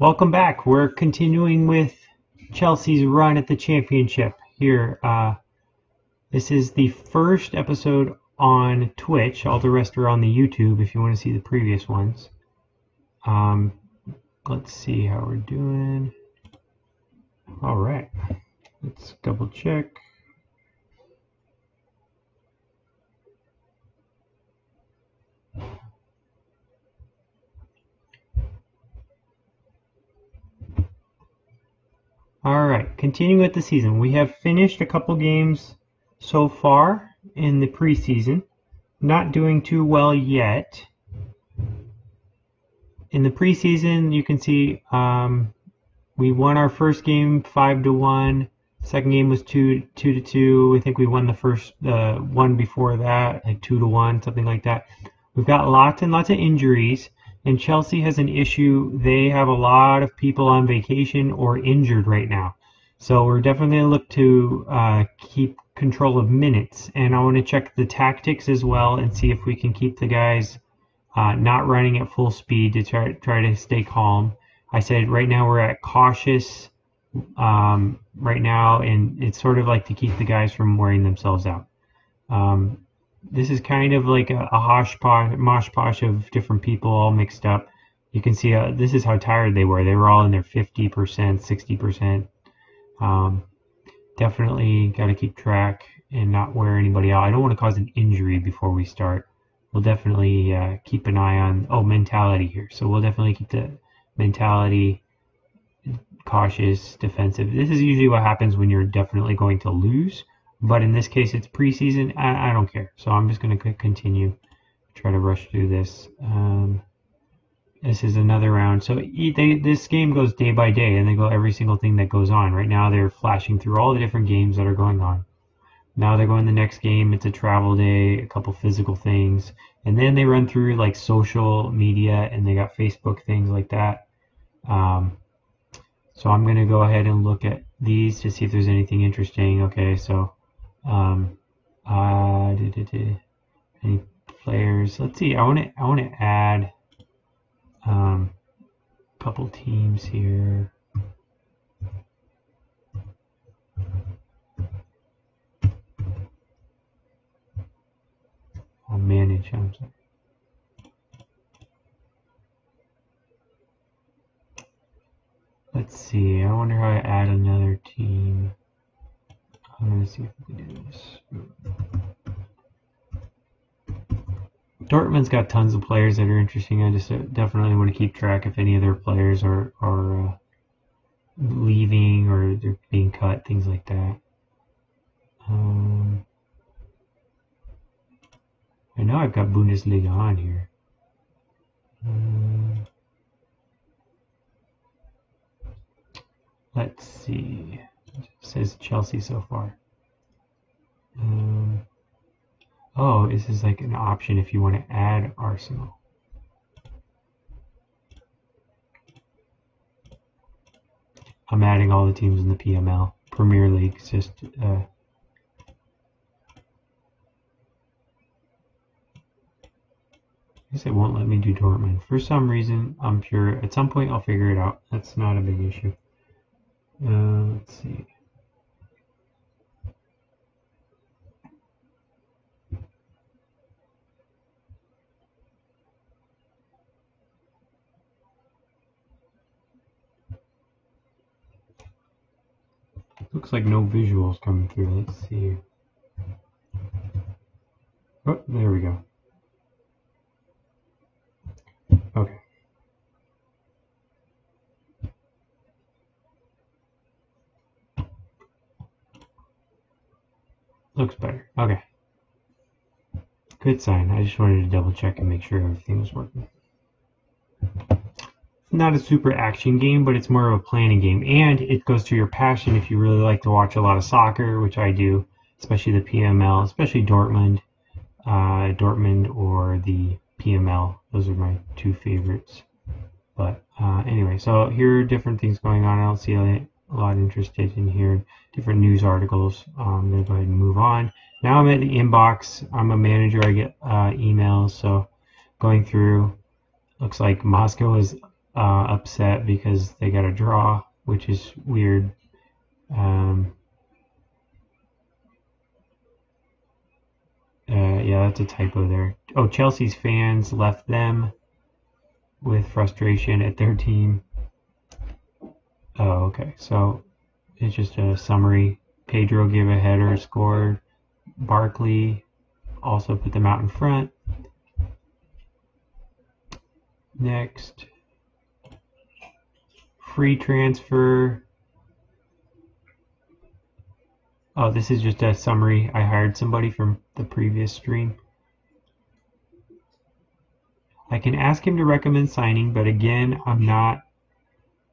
Welcome back. We're continuing with Chelsea's run at the championship here. This is the first episode on Twitch. All the rest are on the YouTube if you want to see the previous ones. Let's see how we're doing. All right. Let's double check. All right, continuing with the season. We have finished a couple games so far in the preseason. Not doing too well yet. In the preseason, you can see we won our first game 5-1. Second game was 2-2. I think we won the first one before that, like 2-1, something like that. We've got lots and lots of injuries. And Chelsea has an issue. They have a lot of people on vacation or injured right now. So we're definitely going to look to keep control of minutes. And I want to check the tactics as well and see if we can keep the guys not running at full speed to try to stay calm. I said right now we're at cautious right now, and it's sort of like to keep the guys from wearing themselves out. This is kind of like a mosh posh of different people all mixed up. You can see this is how tired they were. They were all in their 50%, 60%. Definitely got to keep track and not wear anybody out. I don't want to cause an injury before we start. We'll definitely keep an eye on, mentality here. So we'll definitely keep the mentality cautious, defensive. This is usually what happens when you're definitely going to lose. But in this case, it's preseason. I don't care. So I'm just going to continue, try to rush through this. This is another round. So this game goes day by day, and they go every single thing that goes on. Right now, they're flashing through all the different games that are going on. Now they're going the next game. It's a travel day, a couple physical things. And then they run through like social media, and they got Facebook things like that. So I'm going to go ahead and look at these to see if there's anything interesting. Okay, so... any players? Let's see. I want to add a couple teams here. I'll manage. I'm sorry. Let's see. I wonder how I add another team. I'm going to see if we can do this. Dortmund's got tons of players that are interesting. I just definitely want to keep track if any of their players are leaving or they're being cut, things like that. I know I've got Bundesliga on here. Let's see. Says Chelsea so far. Oh, this is like an option if you want to add Arsenal. I'm adding all the teams in the PML Premier League. It's just I guess it won't let me do Dortmund for some reason. I'm sure at some point I'll figure it out. That's not a big issue. Let's see. Looks like no visuals coming through. Let's see. Oh, there we go. Okay. Looks better. Okay. Good sign. I just wanted to double check and make sure everything was working. It's not a super action game, but it's more of a planning game. And it goes to your passion if you really like to watch a lot of soccer, which I do, especially the PML, especially Dortmund. Dortmund or the PML. Those are my two favorites. But anyway, so here are different things going on. I don't see a lot interested in here, different news articles. I'm going to go ahead and move on. Now I'm at the inbox. I'm a manager. I get emails. So going through, looks like Moscow is upset because they got a draw, which is weird. Yeah, that's a typo there. Oh, Chelsea's fans left them with frustration at their team. Oh, okay. So it's just a summary. Pedro gave a header, scored. Barkley also put them out in front. Next. Free transfer. Oh, this is just a summary. I hired somebody from the previous stream. I can ask him to recommend signing, but again, I'm not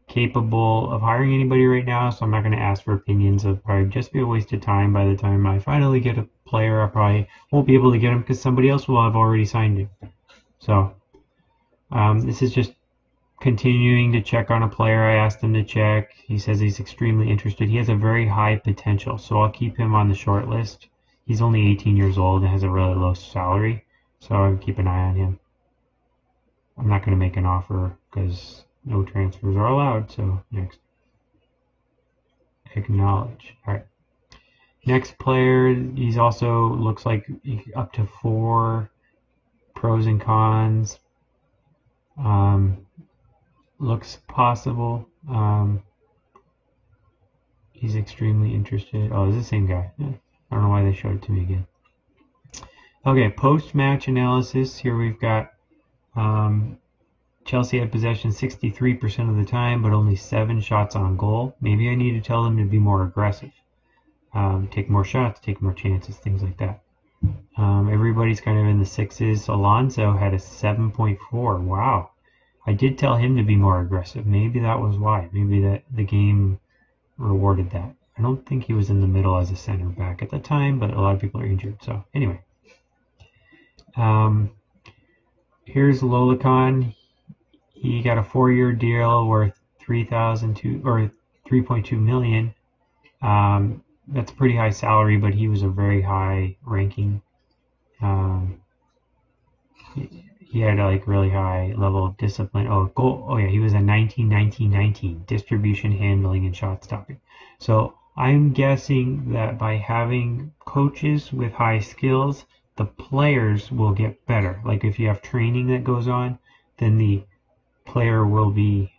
capable of hiring anybody right now, so I'm not going to ask for opinions. It'll probably just be a waste of time. By the time I finally get a player, I probably won't be able to get him because somebody else will have already signed him. So this is just continuing to check on a player. I asked him to check. He says he's extremely interested. He has a very high potential, so I'll keep him on the short list. He's only 18 years old and has a really low salary, so I'll keep an eye on him. I'm not going to make an offer because no transfers are allowed. So next. Acknowledge. All right. Next player, he's also looks like up to 4 pros and cons. Looks possible. He's extremely interested. Oh, it's the same guy. Yeah. I don't know why they showed it to me again. Okay, post-match analysis. Here we've got Chelsea had possession 63% of the time, but only 7 shots on goal. Maybe I need to tell them to be more aggressive. Take more shots, take more chances, things like that. Everybody's kind of in the 6s. Alonso had a 7.4. Wow. I did tell him to be more aggressive. Maybe that was why. Maybe that the game rewarded that. I don't think he was in the middle as a center back at the time, but a lot of people are injured. So anyway. Here's Lolicon. He got a 4-year deal worth 3,002 or 3.2 million. That's a pretty high salary, but he was a very high ranking. He had a really high level of discipline. Oh, goal. Oh yeah, he was a 19-19-19 distribution, handling, and shot stopping. So I'm guessing that by having coaches with high skills, the players will get better. Like if you have training that goes on, then the player will be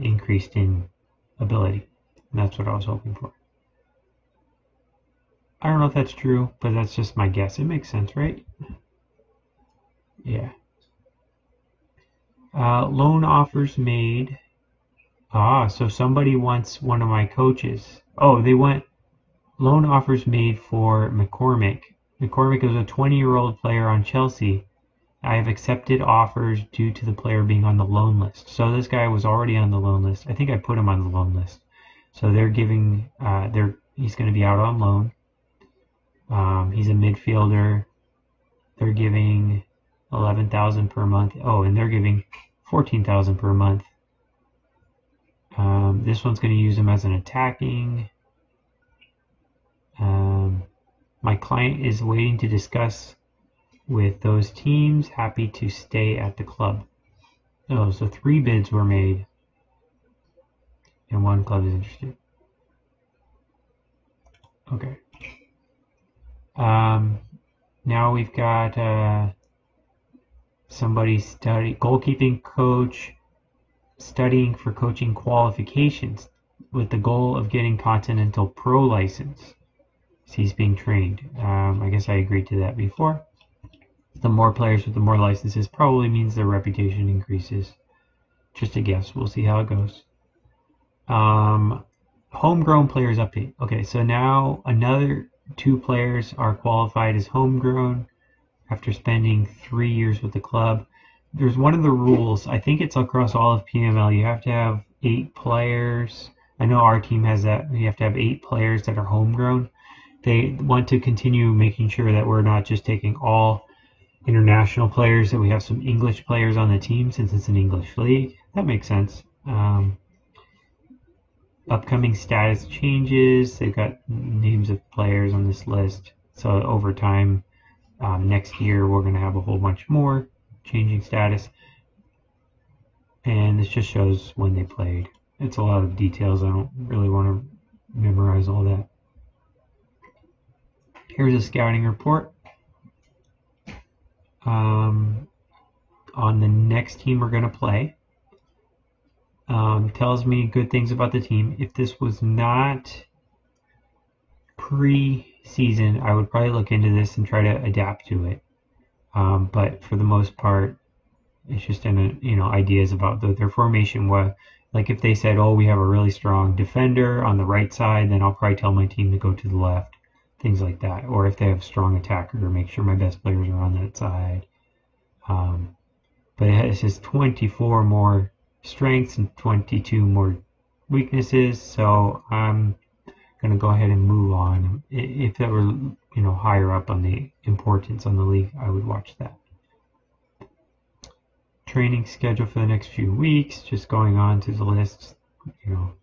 increased in ability. And that's what I was hoping for. I don't know if that's true, but that's just my guess. It makes sense, right? Yeah. Loan offers made. Ah, so somebody wants one of my coaches. Oh, they want loan offers made for McCormick. McCormick is a 20-year-old player on Chelsea. I have accepted offers due to the player being on the loan list. So this guy was already on the loan list. I think I put him on the loan list. So they're giving, he's going to be out on loan. He's a midfielder. They're giving $11,000 per month. Oh, and they're giving $14,000 per month. This one's going to use him as an attacking. My client is waiting to discuss with those teams, happy to stay at the club. Oh, so 3 bids were made and 1 club is interested. Okay. Now we've got somebody goalkeeping coach studying for coaching qualifications with the goal of getting continental pro license. He's being trained. I guess I agreed to that before. The more players with the more licenses probably means their reputation increases. Just a guess. We'll see how it goes. Homegrown players update. Okay, so now another 2 players are qualified as homegrown after spending 3 years with the club. There's one of the rules. I think it's across all of PML. You have to have 8 players. I know our team has that. You have to have 8 players that are homegrown. They want to continue making sure that we're not just taking all international players, that we have some English players on the team since it's an English league. That makes sense. Upcoming status changes. They've got names of players on this list. So over time, next year, we're going to have a whole bunch more changing status. And this just shows when they played. It's a lot of details. I don't really want to memorize all that. Here's a scouting report. On the next team we're going to play. Tells me good things about the team. If this was not pre-season, I would probably look into this and try to adapt to it. But for the most part, it's just ideas about their formation. Like if they said, oh, we have a really strong defender on the right side, then I'll probably tell my team to go to the left. Things like that. Or if they have a strong attacker, make sure my best players are on that side. But it says 24 more strengths and 22 more weaknesses, so I'm going to go ahead and move on. If that were higher up on the importance on the league, I would watch that. Training schedule for the next few weeks, just going on to the list,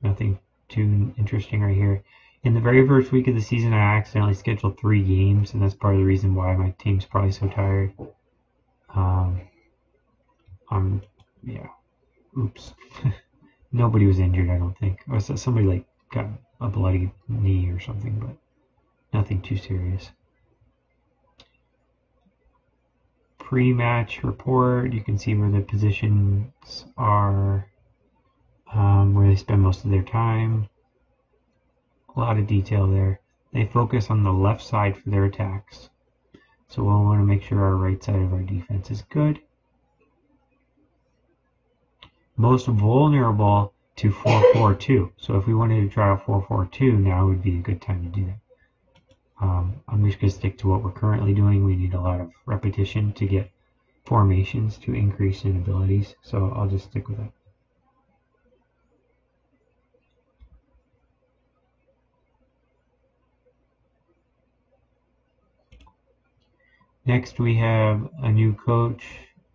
nothing too interesting right here. In the very first week of the season, I accidentally scheduled 3 games, and that's part of the reason why my team's probably so tired. Oops. Nobody was injured, I don't think. I saw somebody like got a bloody knee or something, but nothing too serious. Pre-match report. You can see where the positions are, where they spend most of their time. A lot of detail there. They focus on the left side for their attacks. So we'll want to make sure our right side of our defense is good. Most vulnerable to 4-4-2. So if we wanted to try a 4-4-2, now would be a good time to do that. I'm just going to stick to what we're currently doing. We need a lot of repetition to get formations to increase in abilities. So I'll just stick with that. Next, we have a new coach,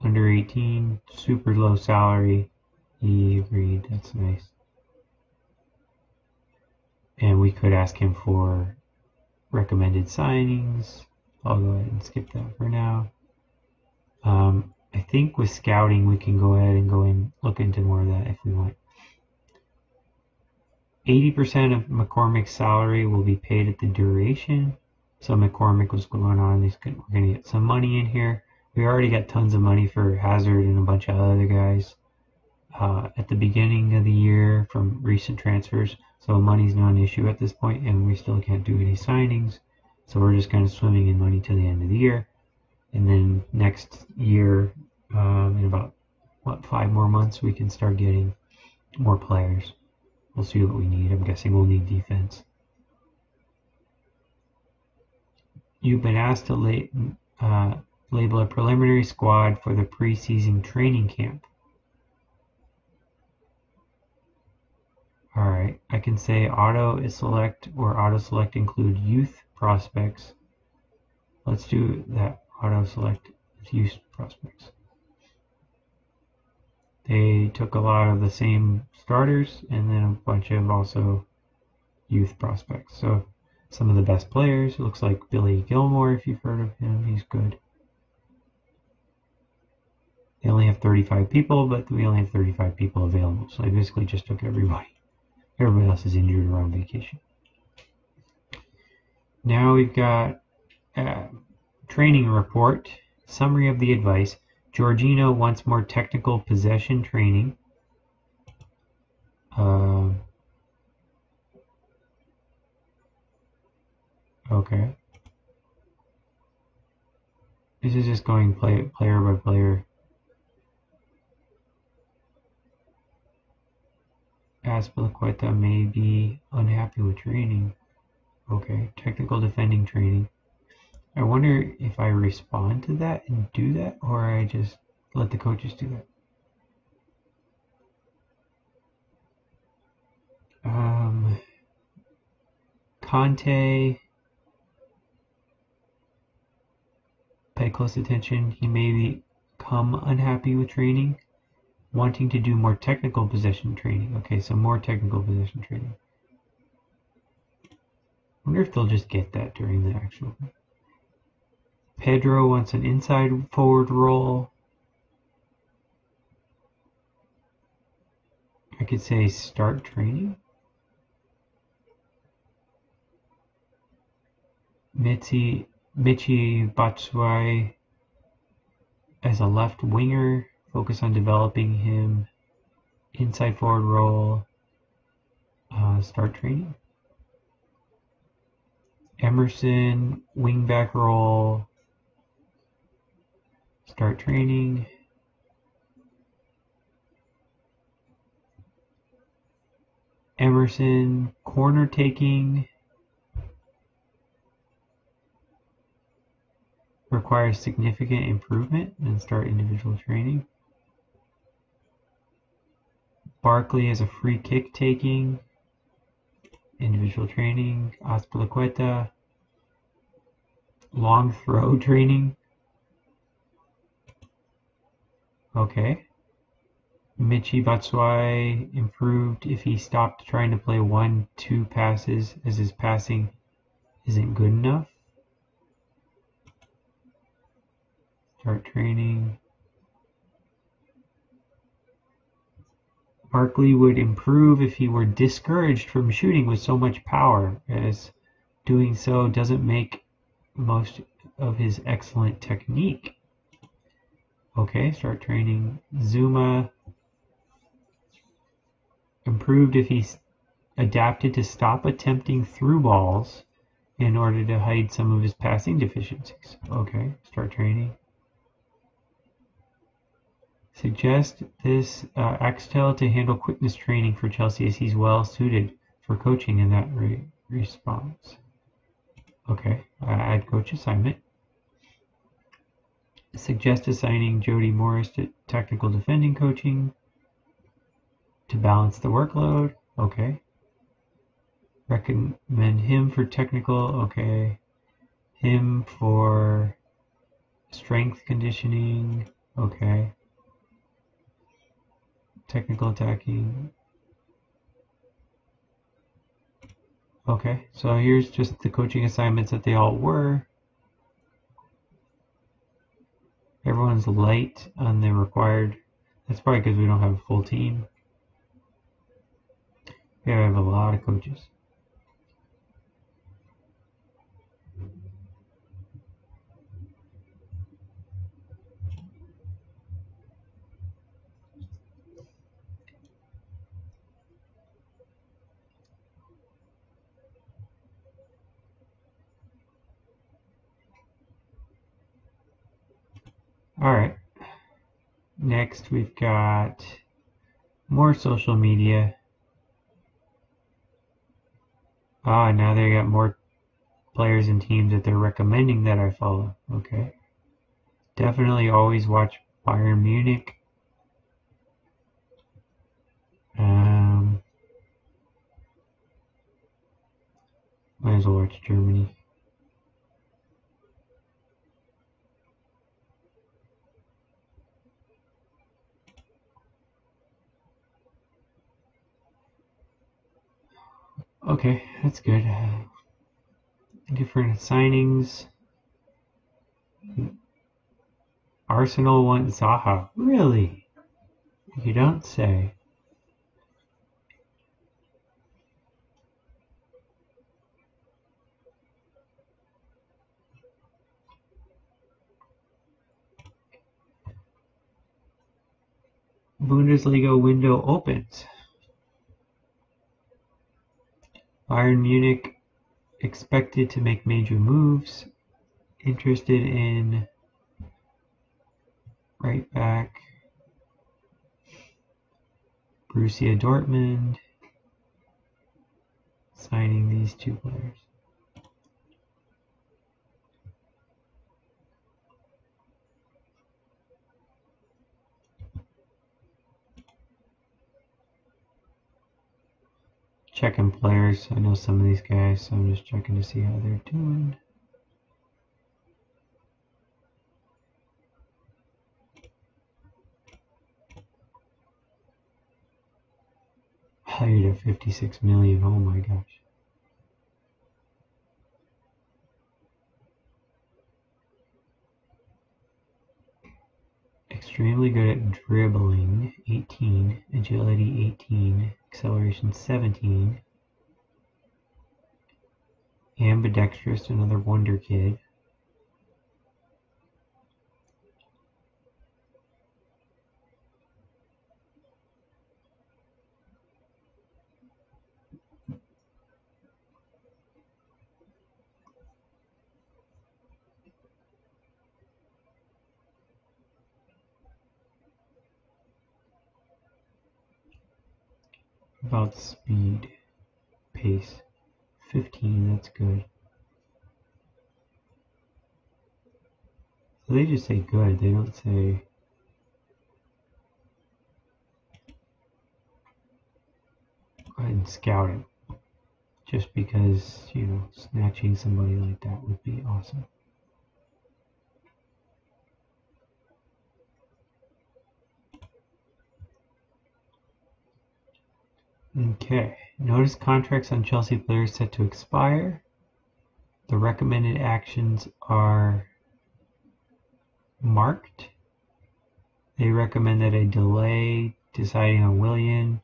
under 18, super low salary. He agreed, that's nice. And we could ask him for recommended signings. I'll go ahead and skip that for now. I think with scouting, we can go ahead and look into more of that if we want. 80% of McCormick's salary will be paid at the duration. So McCormick was going on. We're going to get some money in here. We already got tons of money for Hazard and a bunch of other guys at the beginning of the year from recent transfers. So money's not an issue at this point, and we still can't do any signings. So we're just kind of swimming in money till the end of the year. And then next year, in about, 5 more months, we can start getting more players. We'll see what we need. I'm guessing we'll need defense. You've been asked to label a preliminary squad for the preseason training camp. Alright, I can say auto-select or auto-select include youth prospects. Let's do that, auto-select youth prospects. They took a lot of the same starters and then a bunch of also youth prospects. So some of the best players, it looks like Billy Gilmore, if you've heard of him, he's good. They only have 35 people, but we only have 35 people available, so they basically just took everybody. Everybody else is injured or on vacation. Now we've got a training report, summary of the advice. Jorginho wants more technical possession training. Okay. This is just going player by player. Azpilicueta may be unhappy with training. Okay, technical defending training. I wonder if I respond to that and do that, or I just let the coaches do that. Conte, pay close attention. He may become unhappy with training. Wanting to do more technical possession training. Okay, so more technical possession training. I wonder if they'll just get that during the actual. Pedro wants an inside forward role. I could say start training. Michy Batshuayi as a left winger, focus on developing him, inside forward role, start training. Emerson, wing back role, start training. Emerson, corner taking, requires significant improvement, and start individual training. Barkley is a free kick taking, individual training. Azpilicueta, long throw training. Okay. Michy Batshuayi improved if he stopped trying to play 1-2 passes, as his passing isn't good enough. Start training. Barkley would improve if he were discouraged from shooting with so much power, as doing so doesn't make most of his excellent technique. Okay, start training. Zuma improved if he adapted to stop attempting through balls in order to hide some of his passing deficiencies. Okay, start training. Suggest this Axtell to handle quickness training for Chelsea, as he's well suited for coaching in that response. Okay, add coach assignment. Suggest assigning Jody Morris to technical defending coaching to balance the workload. Okay. Recommend him for technical. Okay. Him for strength conditioning. Okay. Technical attacking. Okay, so here's just the coaching assignments that they all were. Everyone's light on the required. That's probably because we don't have a full team. We have a lot of coaches. All right, next we've got more social media. Ah, now they got more players and teams that they're recommending that I follow. Okay. Definitely always watch Bayern Munich. Might as well watch Germany. Okay, that's good. Different signings. Arsenal want Zaha. Really? You don't say. Bundesliga window opens. Bayern Munich expected to make major moves. Interested in right back. Borussia Dortmund signing these two players. Checking players. I know some of these guys, so I'm just checking to see how they're doing. Valued at 56 million. Oh my gosh. Extremely good at dribbling, 18, agility, 18, acceleration, 17. Ambidextrous, another wonder kid. About speed, pace, 15, that's good. So they just say good, they don't say... Go ahead and scout it. Just because, you know, snatching somebody like that would be awesome. Okay, notice contracts on Chelsea players set to expire. The recommended actions are marked. They recommend that a delay deciding on Willian,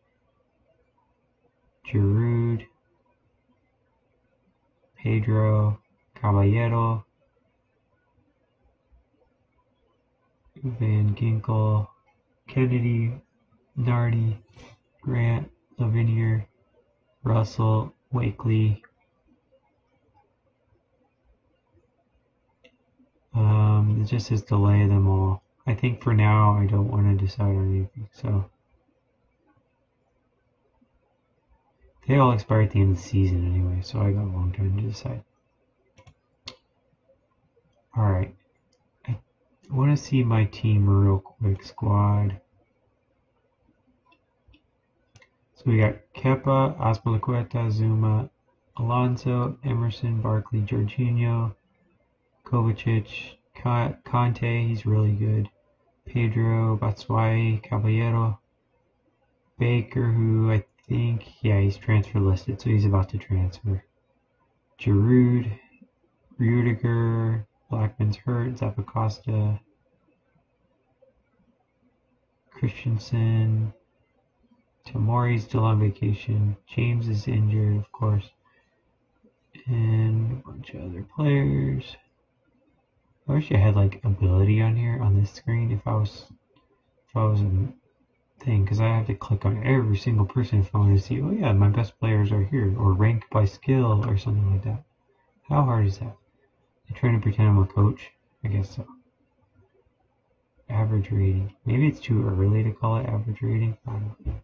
Giroud, Pedro, Caballero, Van Ginkel, Kennedy, Nardi, Grant, Lavinia, Russell, Wakely, it just says delay them all. I think for now I don't want to decide on anything, so they all expire at the end of the season anyway, so I got a long time to decide. Alright, I want to see my team real quick, squad. So we got Kepa, Azpilicueta, Zuma, Alonso, Emerson, Barkley, Jorginho, Kovacic, Conte, he's really good, Pedro, Batshuayi, Caballero, Baker, who I think, yeah, he's transfer listed, so he's about to transfer, Giroud, Rudiger, Blackman's hurt, Zappacosta, Christensen, Tamori's still on vacation. James is injured, of course. And a bunch of other players. I wish I had like ability on here on this screen if I was a thing, because I have to click on every single person if I want to see, oh yeah, my best players are here, or ranked by skill or something like that. How hard is that? I'm trying to pretend I'm a coach. I guess so. Average rating. Maybe it's too early to call it average rating. I don't know.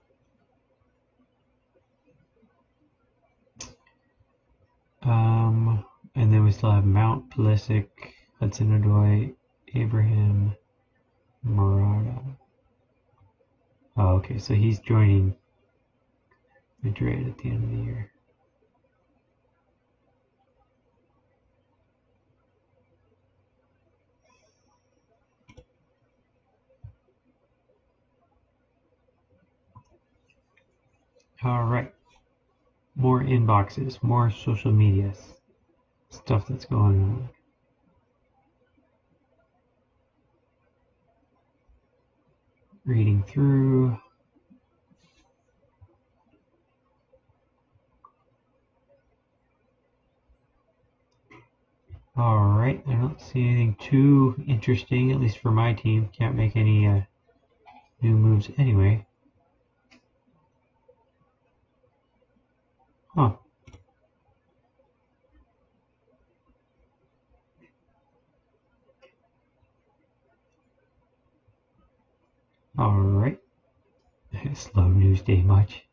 And then we still have Mount, Pulisic, Hudson-Odoi, Abraham, Morata. Oh, okay, so he's joining Madrid at the end of the year. All right. More inboxes, more social media stuff that's going on. Reading through. All right, I don't see anything too interesting, at least for my team. Can't make any new moves anyway. Huh. Alright. Slow news day much.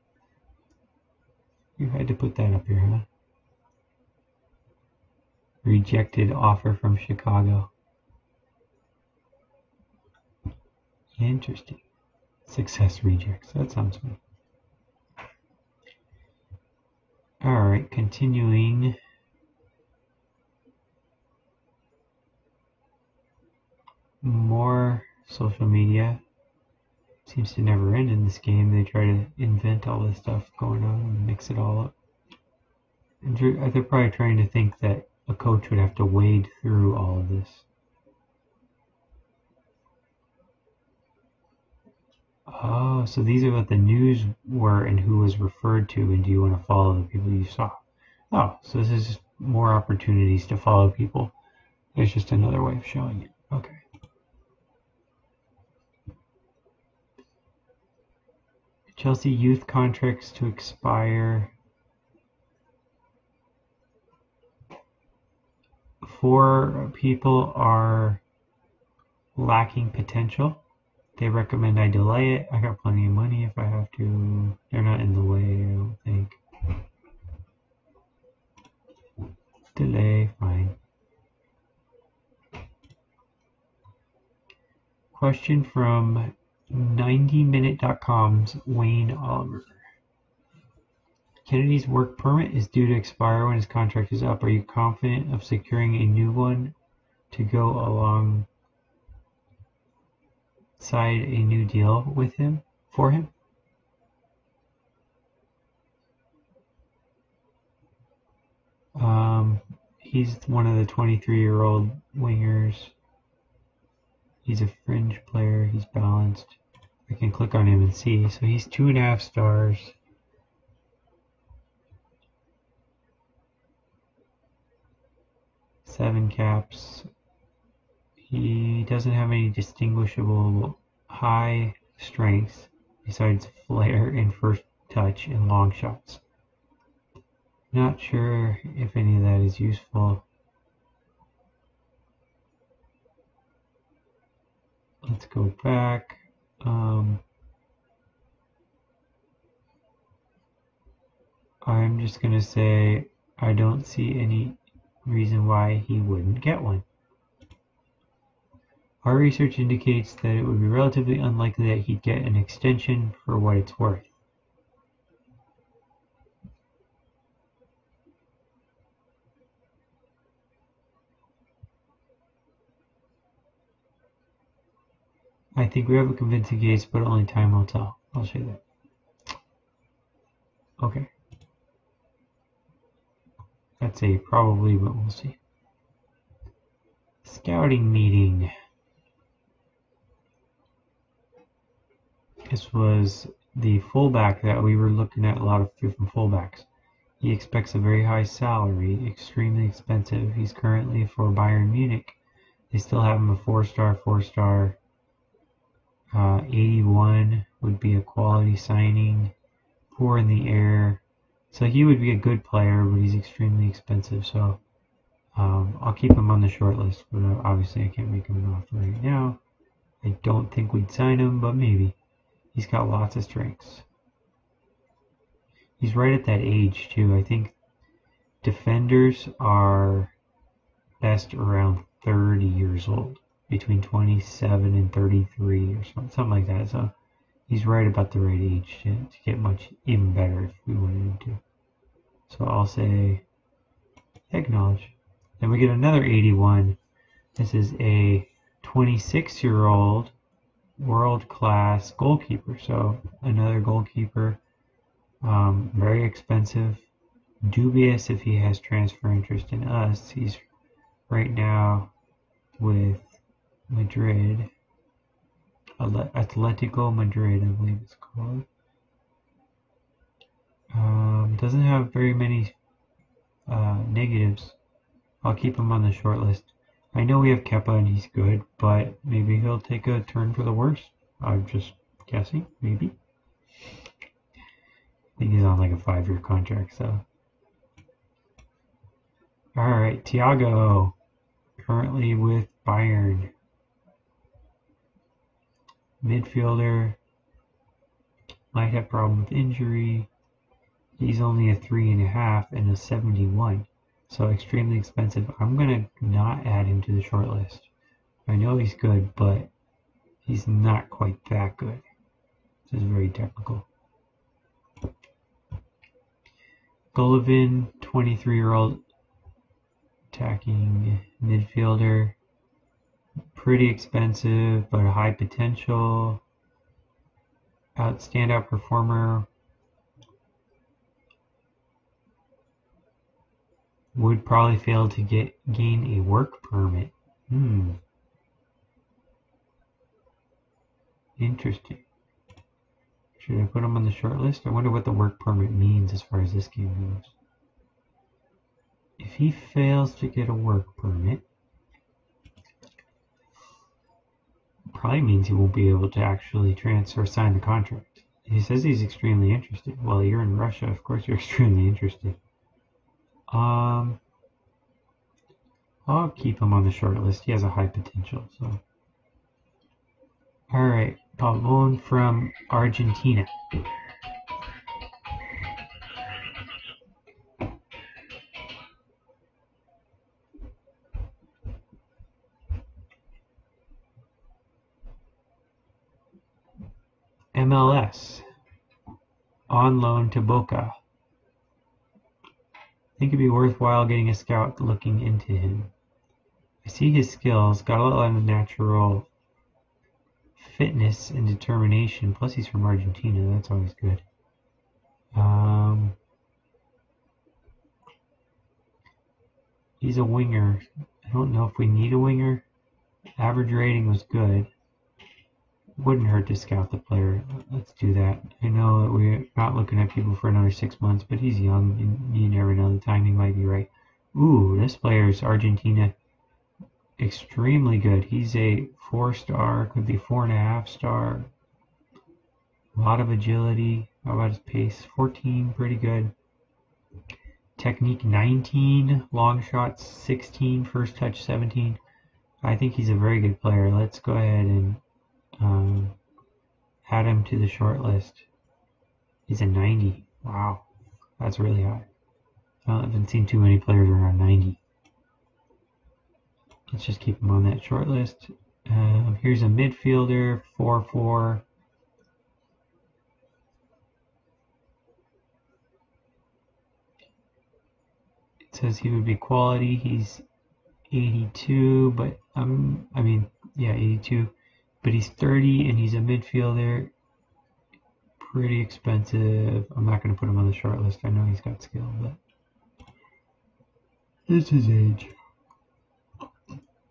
You had to put that up here, huh? Rejected offer from Chicago. Interesting. Success rejects. That sounds good. Alright, continuing. More social media. Seems to never end in this game. They try to invent all this stuff going on and mix it all up. And they're probably trying to think that a coach would have to wade through all of this. Oh, so these are what the news were and who was referred to, and do you want to follow the people you saw? Oh, so this is more opportunities to follow people. There's just another way of showing it. Okay. Chelsea youth contracts to expire. 4 people are lacking potential. They recommend I delay it. I got plenty of money if I have to. They're not in the way, I don't think. Delay, fine. Question from 90minute.com's Wayne Oliver. Kennedy's work permit is due to expire when his contract is up. Are you confident of securing a new one to go alongside a new deal with him, for him? He's one of the 23-year-old wingers. He's a fringe player. He's balanced. I can click on him and see. So he's 2.5 stars. Seven caps. He doesn't have any distinguishable high strengths besides flair and first touch and long shots. Not sure if any of that is useful. Let's go back. I'm just going to say I don't see any reason why he wouldn't get one. Our research indicates that it would be relatively unlikely that he'd get an extension for what it's worth. I think we have a convincing case, but only time will tell. I'll show you that. Okay. That's a probably, but we'll see. Scouting meeting. This was the fullback that we were looking at a lot of through from fullbacks. He expects a very high salary, extremely expensive. He's currently for Bayern Munich. They still have him a 4-star. 81 would be a quality signing. Poor in the air. So he would be a good player, but he's extremely expensive. So I'll keep him on the short list, but obviously I can't make him an offer right now. I don't think we'd sign him, but maybe. He's got lots of strengths. He's right at that age, too. I think defenders are best around 30 years old, between 27 and 33 or something like that. So he's right about the right age to get much even better if we wanted him to. So I'll say acknowledge. Then we get another 81. This is a 26-year-old world-class goalkeeper. So another goalkeeper, very expensive, dubious if he has transfer interest in us. He's right now with Madrid. Atletico Madrid, I believe it's called. Doesn't have very many negatives. I'll keep him on the short list. I know we have Kepa and he's good, but maybe he'll take a turn for the worse. I'm just guessing, maybe. I think he's on like a 5-year contract, so. Alright, Thiago, currently with Bayern. Midfielder, might have problem with injury. He's only a 3.5 and a 71, so extremely expensive. I'm gonna not add him to the short list. I know he's good, but he's not quite that good. This is very technical. Golovin, 23-year-old attacking midfielder. Pretty expensive, but high potential. Standout performer. Would probably fail to gain a work permit. Interesting. Should I put him on the short list? I wonder what the work permit means as far as this game goes. If he fails to get a work permit, it probably means he won't be able to actually transfer or sign the contract. He says he's extremely interested. Well, you're in Russia, of course you're extremely interested. I'll keep him on the short list. He has a high potential, so. Alright, Pavon from Argentina. MLS, on loan to Boca. I think it'd be worthwhile getting a scout looking into him. I see his skills, got a lot of natural fitness and determination, plus he's from Argentina, that's always good. He's a winger. I don't know if we need a winger. Average rating was good. Wouldn't hurt to scout the player. Let's do that. I know that we're not looking at people for another 6 months, but he's young and you never know, the timing might be right. Ooh, this player's Argentina. Extremely good. He's a 4-star, could be 4.5-star. A lot of agility. How about his pace? 14, pretty good. Technique 19, long shot 16, first touch 17. I think he's a very good player. Let's go ahead and add him to the short list. He's a 90. Wow, that's really high. I haven't seen too many players around 90. Let's just keep him on that short list. Here's a midfielder, 4-4. It says he would be quality. He's 82, but I mean, yeah, 82. But he's 30 and he's a midfielder. Pretty expensive. I'm not going to put him on the short list. I know he's got skill, but it's his age.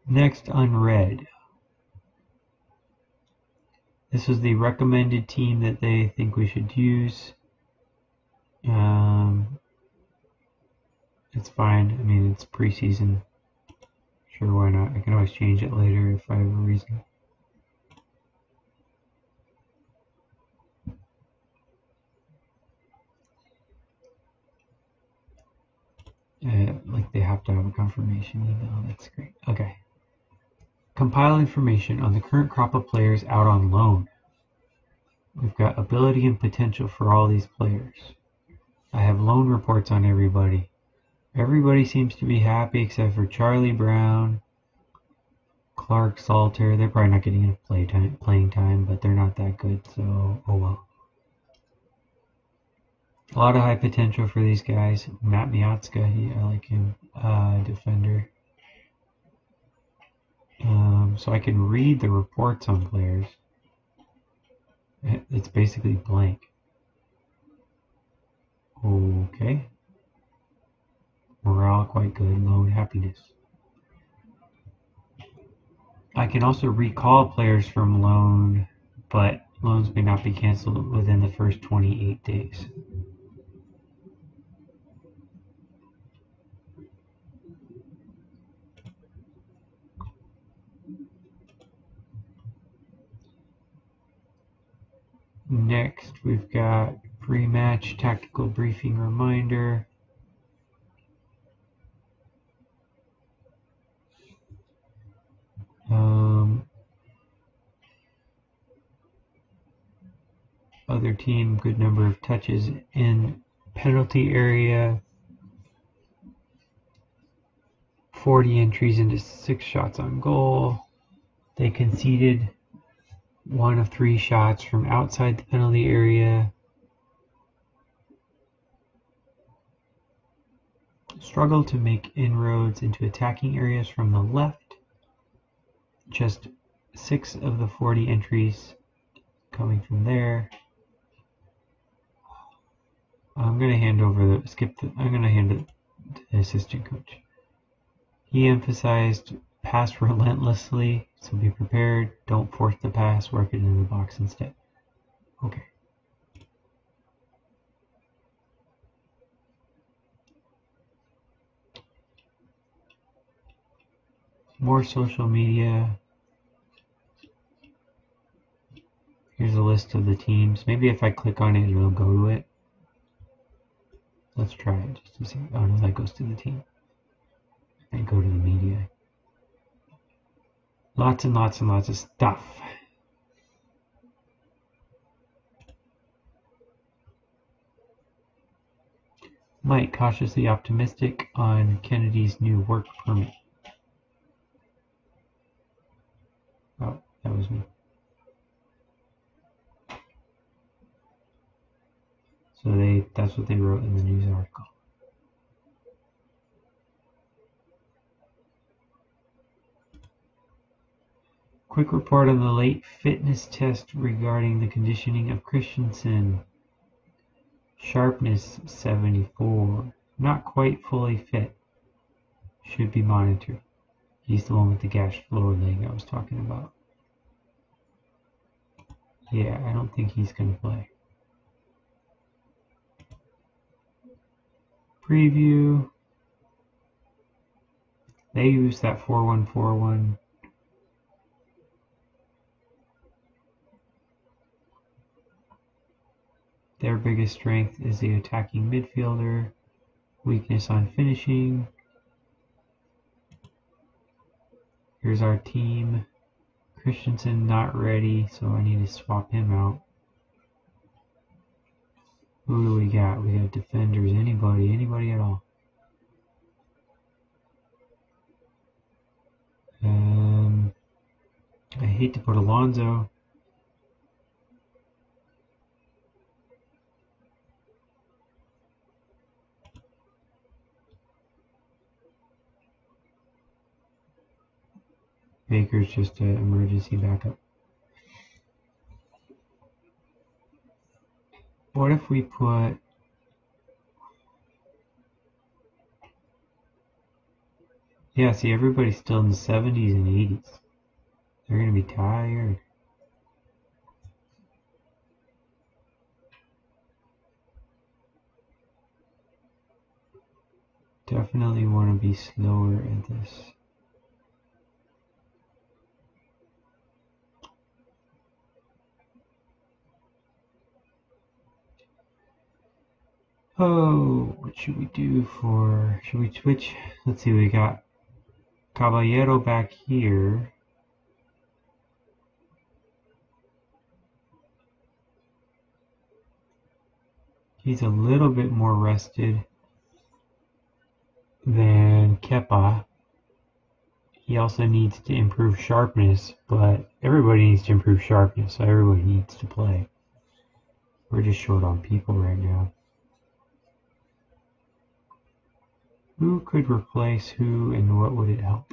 Next, unread. This is the recommended team that they think we should use. It's fine. I mean, it's preseason. Sure, why not? I can always change it later if I have a reason. Like they have to have a confirmation email, that's great. Okay. Compile information on the current crop of players out on loan. We've got ability and potential for all these players. I have loan reports on everybody. Everybody seems to be happy except for Charlie Brown, Clark Salter. They're probably not getting enough playing time, but they're not that good, so oh well. A lot of high potential for these guys. Matt Miazga, I like him, defender. So I can read the reports on players. It's basically blank. Okay. Morale quite good, loan happiness. I can also recall players from loan, but loans may not be canceled within the first 28 days. Next, we've got pre-match tactical briefing reminder. Other team, good number of touches in penalty area. 40 entries into 6 shots on goal. They conceded 1 of 3 shots from outside the penalty area. Struggled to make inroads into attacking areas from the left. Just 6 of the 40 entries coming from there. I'm going to hand over the I'm going to hand it to the assistant coach. He emphasized pass relentlessly, so be prepared. Don't force the pass, work it into the box instead. Okay. more social media. Here's a list of the teams. Maybe if I click on it, it'll go to it. Let's try it just to see. Oh no, that goes to the team. And go to the media. Lots and lots and lots of stuff. Mike cautiously optimistic on Kennedy's new work permit. Oh, that was me. So that's what they wrote in the news article. Quick report on the late fitness test regarding the conditioning of Christensen. Sharpness 74. Not quite fully fit. Should be monitored. He's the one with the gashed lower leg I was talking about. Yeah, I don't think he's going to play. Preview. They use that 4141. Their biggest strength is the attacking midfielder, weakness on finishing. Here's our team. Christensen not ready, so I need to swap him out. Who do we got? We have defenders, anybody at all. I hate to put Alonso. Baker's just an emergency backup. What if we put see, everybody's still in the 70s and 80s. They're gonna be tired. Definitely wanna be slower at this. Oh, what should we do for, should we switch? Let's see, we got Caballero back here. He's a little bit more rested than Kepa. He also needs to improve sharpness, but everybody needs to improve sharpness, so everybody needs to play. We're just short on people right now. Who could replace who and what would it help?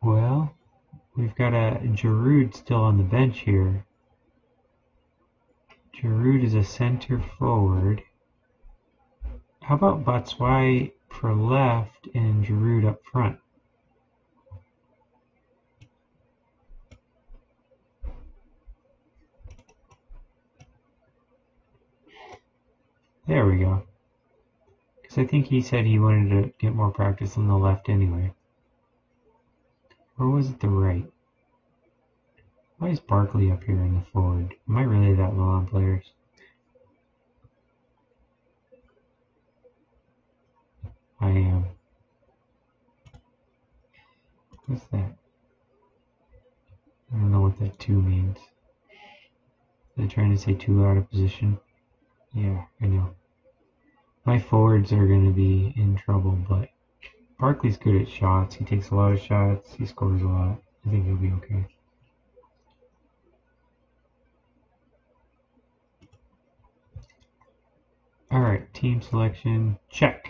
Well, we've got a Giroud still on the bench here. Giroud is a center forward. How about Batshuayi for left and Giroud up front? There we go. I think he said he wanted to get more practice on the left anyway. Or was it the right? Why is Barkley up here in the forward? Am I really that low on players? I am. What's that? I don't know what that 2 means. They're trying to say 2 out of position. Yeah, I know. My forwards are going to be in trouble, but Barkley's good at shots. He takes a lot of shots. He scores a lot. I think he'll be okay. All right, team selection, check.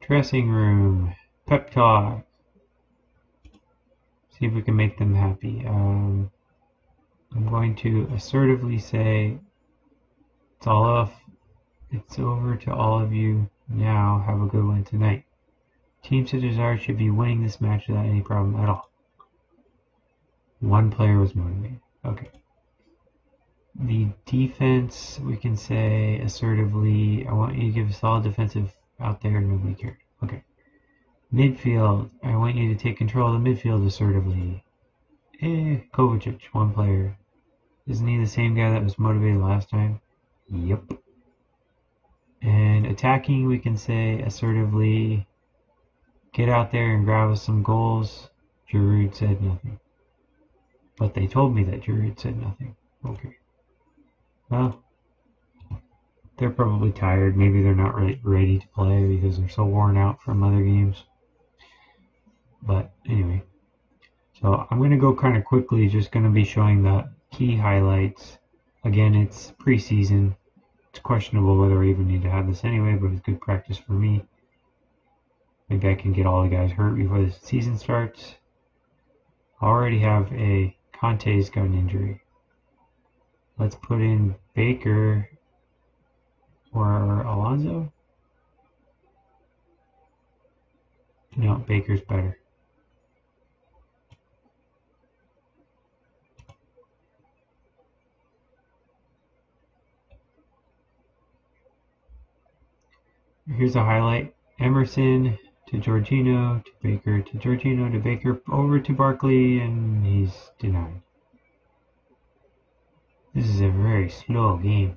Dressing room, pep talk. See if we can make them happy. I'm going to assertively say, it's all off. It's over to all of you now. Have a good one tonight. Teams that desire should be winning this match without any problem at all. One player was motivated. Okay. the defense, we can say assertively, I want you to give a solid defensive out there and nobody cared. Okay. Midfield, I want you to take control of the midfield assertively. Kovacic, one player. Isn't he the same guy that was motivated last time? Yep. And attacking, we can say assertively, get out there and grab us some goals. Giroud said nothing. But they told me that Giroud said nothing. Okay. Well, they're probably tired. Maybe they're not ready to play because they're so worn out from other games. But anyway. So I'm going to go kind of quickly, just going to be showing the key highlights. Again, it's preseason. It's questionable whether I even need to have this anyway, but it's good practice for me. Maybe I can get all the guys hurt before the season starts. I already have a Conte's got an injury. Let's put in Baker or Alonso. No, Baker's better. Here's a highlight. Emerson to Jorginho, to Baker, to Jorginho, to Baker, over to Barkley, and he's denied. This is a very slow game.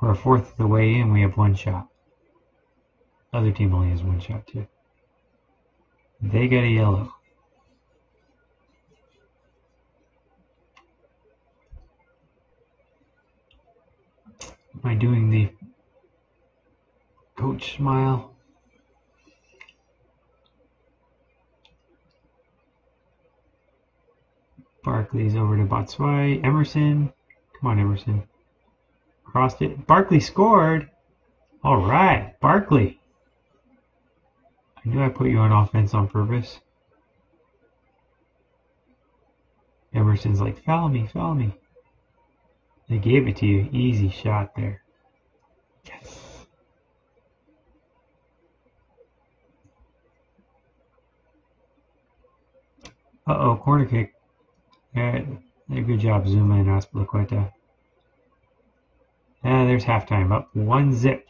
We're a fourth of the way in, we have one shot. Other team only has one shot too. They got a yellow. Am I doing the coach smile? Barkley's over to Batshuayi. Emerson. Come on, Emerson. Crossed it. Barkley scored. All right, Barkley. I knew I put you on offense on purpose. Emerson's like, foul me, foul me. They gave it to you. Easy shot there. Yes. Uh-oh, corner kick. Alright, good job, Zuma and Azpilicueta. Ah, there's halftime, up 1-0.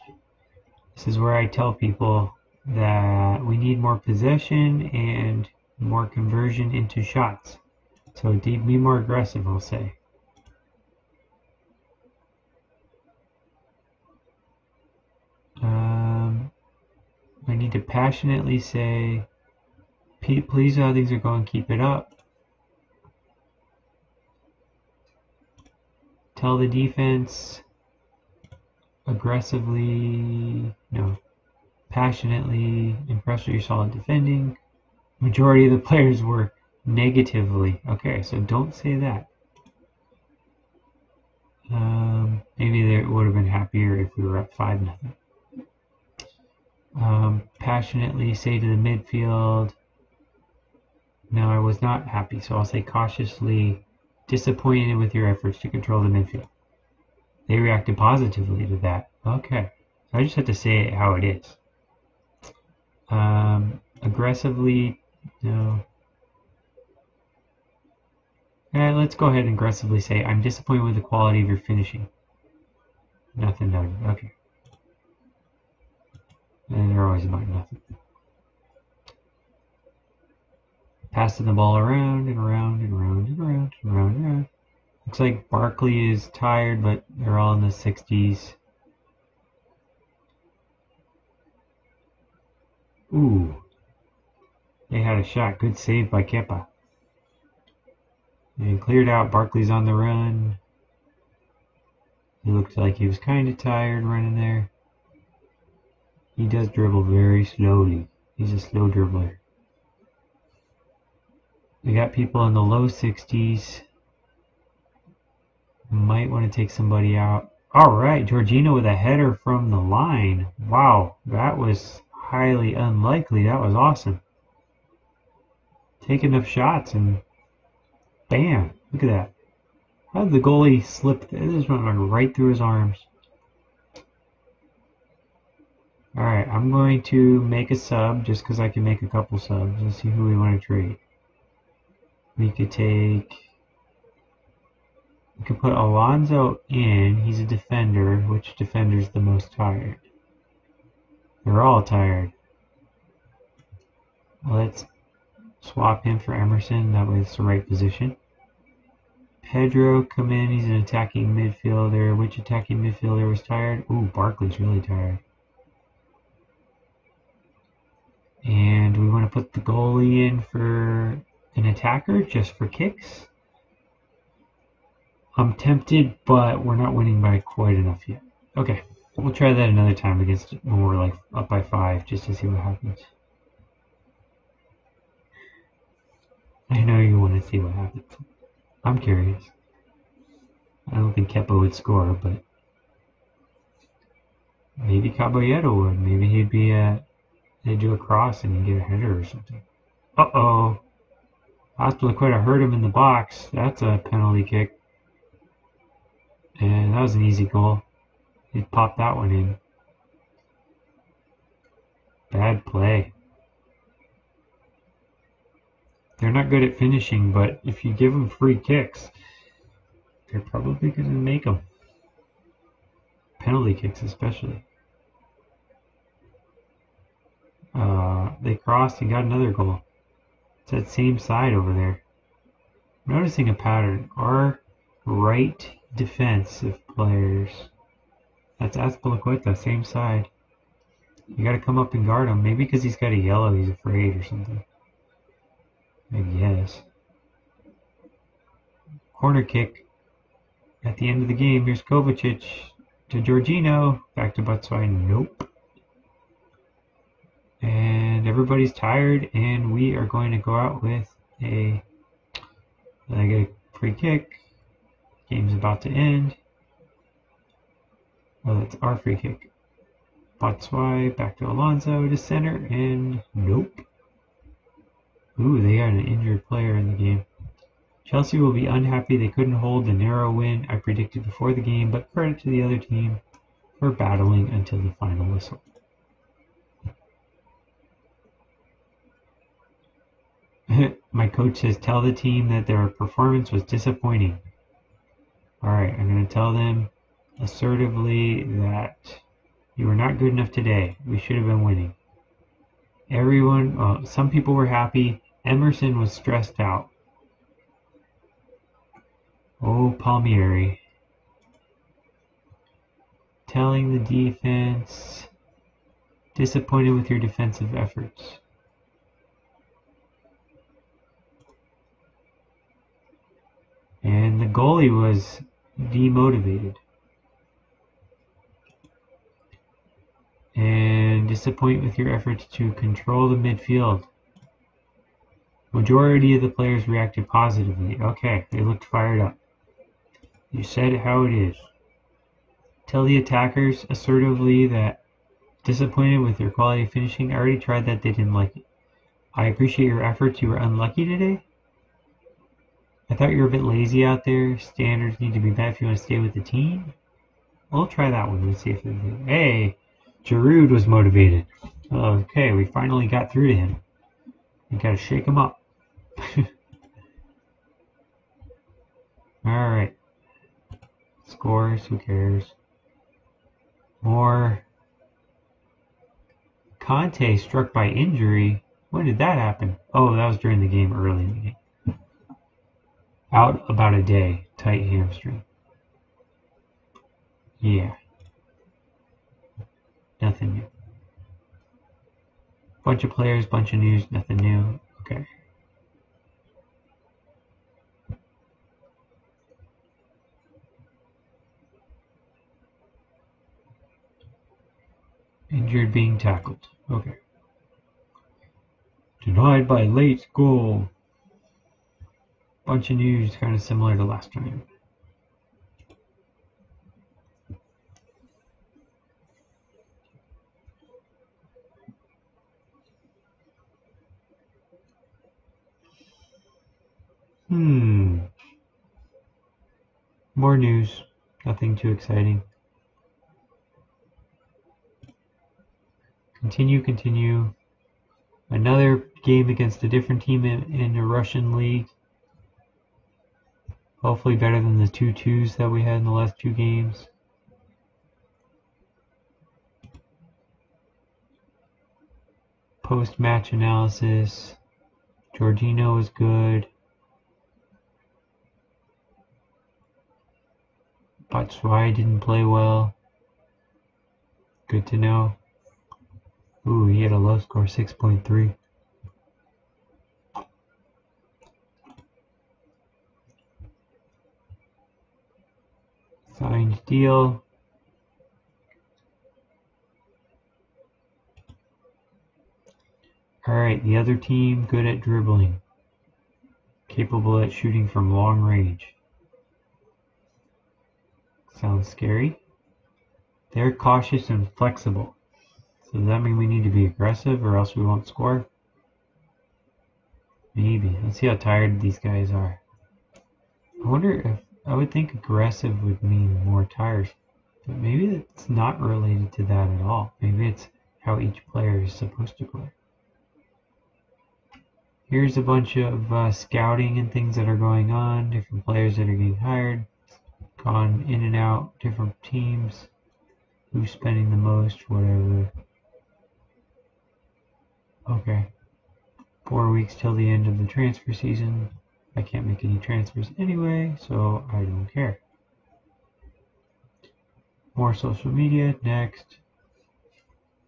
This is where I tell people that we need more possession and more conversion into shots. So be more aggressive, I'll say. I need to passionately say, please, how things are going, keep it up. Tell the defense aggressively, no, passionately, impress with your solid defending. Majority of the players were negatively. Okay, so don't say that. Maybe they would have been happier if we were up 5-0. Passionately say to the midfield, no, I was not happy, so I'll say cautiously disappointed with your efforts to control the midfield. They reacted positively to that. Okay, so I just have to say it how it is. Aggressively, no. Alright, let's go ahead and aggressively say, I'm disappointed with the quality of your finishing. Nothing noted, okay. And they're always about nothing. Passing the ball around and around and around and around and around and around. Looks like Barkley is tired, but they're all in the 60s. Ooh. They had a shot. Good save by Kepa. And cleared out. Barkley's on the run. He looked like he was kind of tired running there. He does dribble very slowly. He's a slow dribbler. We got people in the low 60s. Might want to take somebody out. Alright, Jorginho with a header from the line. Wow, that was highly unlikely. That was awesome. Taking up shots and bam, look at that. How did the goalie slip? This went right through his arms. Alright, I'm going to make a sub just because I can make a couple subs. Let's see who we want to trade. We could take We could put Alonso in. He's a defender. Which defender's the most tired? They're all tired. Let's swap him for Emerson. That way it's the right position. Pedro, come in. He's an attacking midfielder. Which attacking midfielder was tired? Ooh, Barkley's really tired. And we want to put the goalie in for an attacker just for kicks. I'm tempted, but we're not winning by quite enough yet. Okay, we'll try that another time against when we're like up by 5 just to see what happens. I know you want to see what happens. I'm curious. I don't think Kepa would score, but maybe Caballero would. Maybe he'd be a... They do a cross and you get a header or something. Uh-oh. Azpilicueta hurt him in the box. That's a penalty kick. And that was an easy goal. He popped that one in. Bad play. They're not good at finishing, but if you give them free kicks, they're probably going to make them. Penalty kicks especially. They crossed and got another goal. It's that same side over there. I'm noticing a pattern. Our right defensive players. That's Azpilicueta, same side. You got to come up and guard him. Maybe because he's got a yellow, he's afraid or something. I guess. Corner kick. At the end of the game, here's Kovacic to Jorginho. Back to Batshuayi. Nope. And everybody's tired, and we are going to go out with a free kick. Game's about to end. Well, that's our free kick. Batshuayi back to Alonso to center, and nope. Ooh, they got an injured player in the game. Chelsea will be unhappy they couldn't hold the narrow win I predicted before the game, but credit to the other team for battling until the final whistle. My coach says, tell the team that their performance was disappointing. Alright, I'm going to tell them assertively that you were not good enough today. We should have been winning. Everyone, some people were happy. Emerson was stressed out. Oh, Palmieri. Telling the defense, disappointed with your defensive efforts. And the goalie was demotivated. And disappointed with your efforts to control the midfield. Majority of the players reacted positively. Okay, they looked fired up. You said how it is. Tell the attackers assertively that disappointed with your quality of finishing. I already tried that, they didn't like it. I appreciate your efforts. You were unlucky today. I thought you were a bit lazy out there. Standards need to be met if you want to stay with the team. We'll try that one. Let's see if they do. Hey, Giroud was motivated. Okay, we finally got through to him. We gotta shake him up. Alright. Scores, who cares? More. Conte struck by injury. When did that happen? Oh, that was during the game, early in the game. Out about a day, tight hamstring. Yeah. Nothing new. Bunch of players, bunch of news, nothing new. Okay. Injured being tackled. Okay. Denied by late goal. Bunch of news, kind of similar to last time. More news, nothing too exciting. Continue. Another game against a different team in the Russian league. Hopefully better than the 2-2s that we had in the last two games. Post-match analysis. Jorginho is good. Batshuayi didn't play well. Good to know. Ooh, he had a low score, 6.3. Signed deal. Alright, the other team, good at dribbling. Capable at shooting from long range. Sounds scary. They're cautious and flexible. So does that mean we need to be aggressive or else we won't score? Maybe. Let's see how tired these guys are. I wonder if, I would think aggressive would mean more tires, but maybe it's not related to that at all. Maybe it's how each player is supposed to play. Here's a bunch of scouting and things that are going on, different players that are getting hired, gone in and out, different teams, who's spending the most, whatever. Okay, 4 weeks till the end of the transfer season. I can't make any transfers anyway, so I don't care. More social media, next.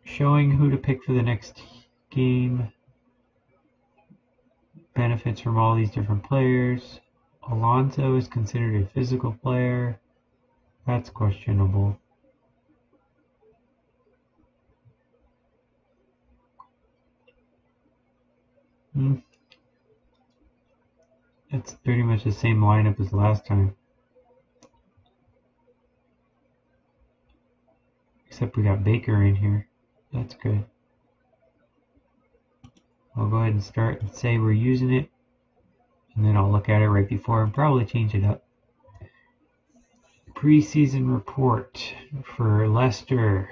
Showing who to pick for the next game. Benefits from all these different players. Alonso is considered a physical player. That's questionable. It's pretty much the same lineup as last time. Except we got Baker in here. That's good. I'll go ahead and start and say we're using it. And then I'll look at it right before and probably change it up. Preseason report for Leicester.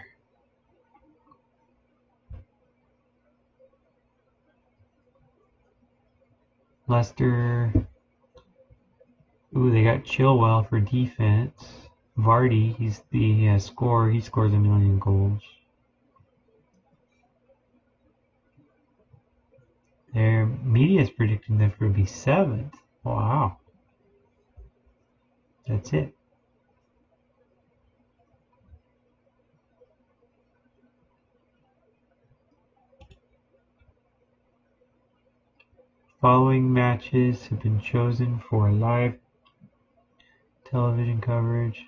Leicester, ooh, they got Chilwell for defense. Vardy, he's the scorer. He scores a million goals. Their media is predicting that for be 7th. Wow, that's it. Following matches have been chosen for live television coverage.